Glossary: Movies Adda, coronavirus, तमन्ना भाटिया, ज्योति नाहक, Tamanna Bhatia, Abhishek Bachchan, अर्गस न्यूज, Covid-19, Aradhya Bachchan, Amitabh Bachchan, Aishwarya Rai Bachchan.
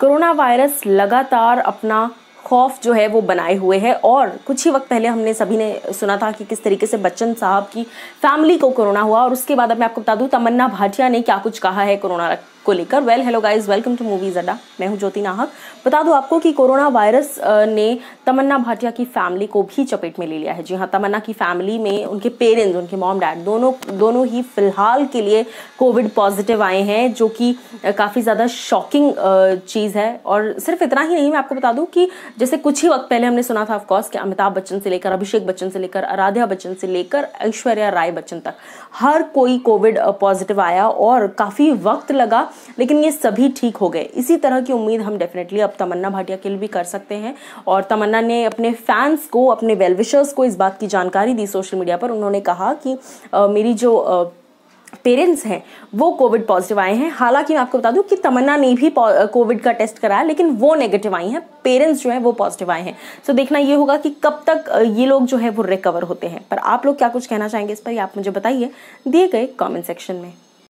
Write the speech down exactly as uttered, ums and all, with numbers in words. Corona virus लगातार अपना खौफ जो है वो बनाए हुए है। और कुछ ही वक्त पहले हमने सभी ने सुना था कि किस तरीके से बच्चन साहब की फैमिली को कोरोना हुआ, और उसके बाद अब मैं आपको बता दूं तमन्ना भाटिया ने क्या कुछ कहा है कोरोना को लेकर। Well hello guys, welcome to movies Adda, मैं हूं ज्योति नाहक। बता दूं आपको कि कोरोना वायरस ने तमन्ना भाटिया की फैमिली को भी चपेट में ले लिया है। जी हाँ, तमन्ना की फैमिली में उनके पेरेंट्स, उनके मॉम डैड दोनों दोनों ही फिलहाल के लिए कोविड पॉजिटिव आए हैं, जो कि काफ़ी ज़्यादा शॉकिंग चीज़ है। और सिर्फ इतना ही नहीं, मैं आपको बता दूँ कि जैसे कुछ ही वक्त पहले हमने सुना था ऑफकोर्स कि अमिताभ बच्चन से लेकर अभिषेक बच्चन से लेकर आराध्या बच्चन से लेकर ऐश्वर्या राय बच्चन तक हर कोई कोविड पॉजिटिव आया और काफ़ी वक्त लगा, लेकिन ये सभी ठीक हो गए। इसी तरह की उम्मीद हम डेफिनेटली अब तमन्ना भाटिया के लिए भी कर सकते हैं। और तमन्ना ने अपने फैंस को, अपने वेलविशर्स को इस बात की जानकारी दी सोशल मीडिया पर। उन्होंने कहा कि आ, मेरी जो आ, पेरेंट्स हैं वो कोविड पॉजिटिव आए हैं। हालांकि मैं आपको बता दूं कि तमन्ना ने भी कोविड का टेस्ट कराया, लेकिन वो नेगेटिव आई हैं, पेरेंट्स जो हैं वो पॉजिटिव आए हैं। सो देखना ये होगा कि कब तक ये लोग जो है वो रिकवर होते हैं। पर आप लोग क्या कुछ कहना चाहेंगे इस पर, आप मुझे बताइए दिए गए कॉमेंट सेक्शन में।